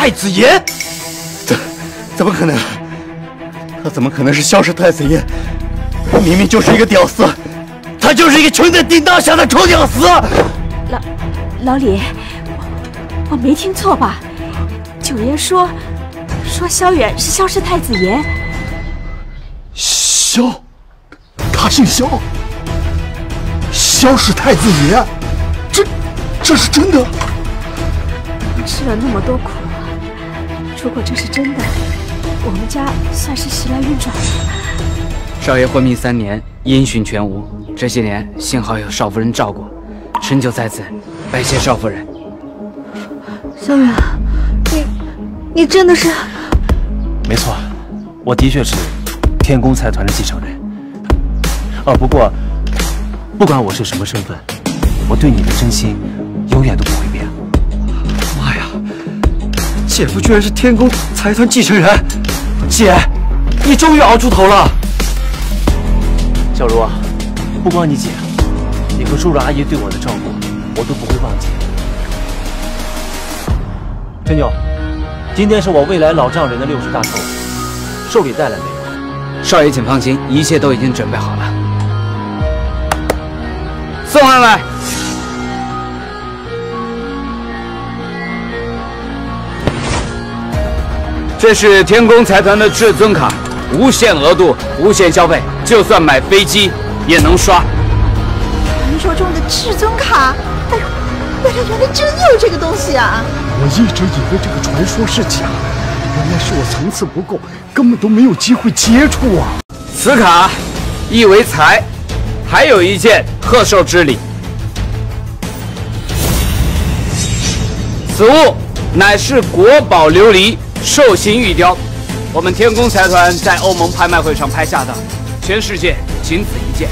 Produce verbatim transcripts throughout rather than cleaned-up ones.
太子爷？怎怎么可能？他怎么可能是萧氏太子爷？明明就是一个屌丝，他就是一个穷得叮当响的臭屌丝。老老李，我没听错吧？九爷说说萧远是萧氏太子爷。萧，他姓萧，萧氏太子爷，这这是真的。 吃了那么多苦，如果这是真的，我们家算是时来运转了。少爷昏迷三年，音讯全无。这些年幸好有少夫人照顾，臣就在此拜谢少夫人。萧远，你你真的是？没错，我的确是天宫财团的继承人。哦，不过不管我是什么身份，我对你的真心永远都不会变。 姐夫居然是天宫财团继承人，姐，你终于熬出头了。小茹，不光你姐，你和叔叔阿姨对我的照顾，我都不会忘记。陈九，今天是我未来老丈人的六十大寿，寿礼带来没有？少爷，请放心，一切都已经准备好了。送上来。 这是天宫财团的至尊卡，无限额度，无限消费，就算买飞机也能刷。传说中的至尊卡，哎呦，原来原来真有这个东西啊！我一直以为这个传说是假的，原来是我层次不够，根本都没有机会接触啊。此卡意为财，还有一件贺寿之礼。此物乃是国宝琉璃。 兽形玉雕，我们天宫财团在欧盟拍卖会上拍下的，全世界仅此一件。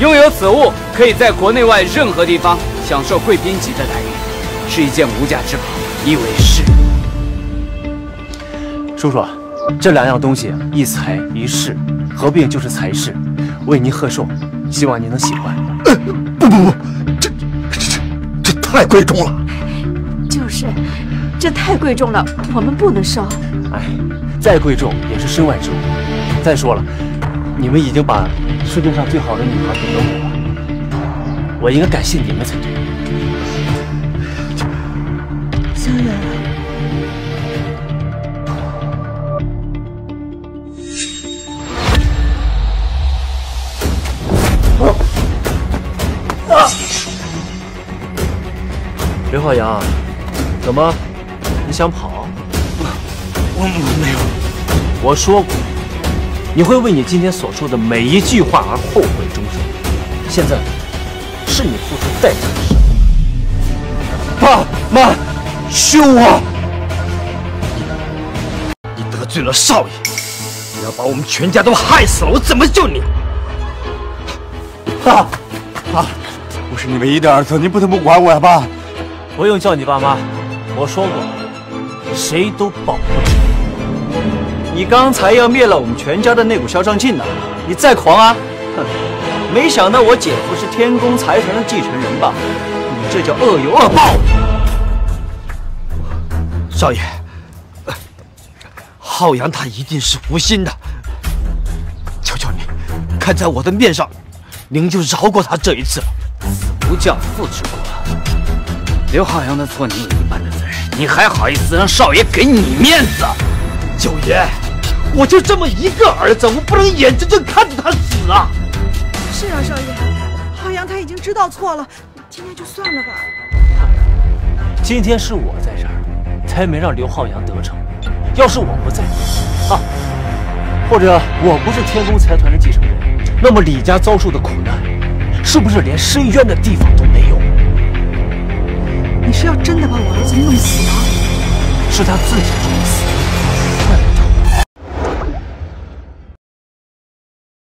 拥有此物，可以在国内外任何地方享受贵宾级的待遇，是一件无价之宝，亦为是。叔叔，这两样东西一财一势，合并就是财势，为您贺寿，希望您能喜欢。呃、不不不，这这这太贵重了。就是。 这太贵重了，我们不能收。哎，再贵重也是身外之物。再说了，你们已经把世界上最好的女孩给了我，我应该感谢你们才对。萧远，啊！刘浩洋，怎么？ 你想跑？我我没有。我说过，你会为你今天所说的每一句话而后悔终生。现在，是你付出代价的时候。爸妈，是我。你你得罪了少爷，你要把我们全家都害死了，我怎么救你？爸，爸，我是你唯一的儿子，你不能不管我呀，爸。不用叫你爸妈，我说过。 谁都保不住。你刚才要灭了我们全家的那股嚣张劲呢，你再狂啊！哼，没想到我姐夫是天宫财团的继承人吧？你这叫恶有恶报！少爷，浩洋他一定是无心的。求求你，看在我的面上，您就饶过他这一次。子不教，父之过。刘浩洋的错，你有一半的责任。 你还好意思让少爷给你面子？九爷，我就这么一个儿子，我不能眼睁睁看着他死啊！是啊，少爷，浩洋他已经知道错了，今天就算了吧。今天是我在这儿，才没让刘浩洋得逞。要是我不在啊，或者我不是天宫财团的继承人，那么李家遭受的苦难，是不是连申冤的地方都没有？ 你是要真的把我儿子弄死吗？是他自己弄死。